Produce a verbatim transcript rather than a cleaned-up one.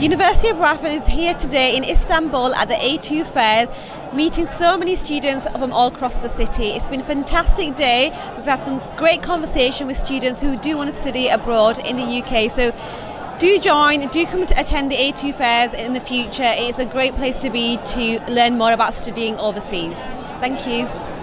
University of Bradford is here today in Istanbul at the A two Fairs, meeting so many students from all across the city. It's been a fantastic day. We've had some great conversation with students who do want to study abroad in the U K. So do join, do come to attend the A two Fairs in the future. It's a great place to be to learn more about studying overseas. Thank you.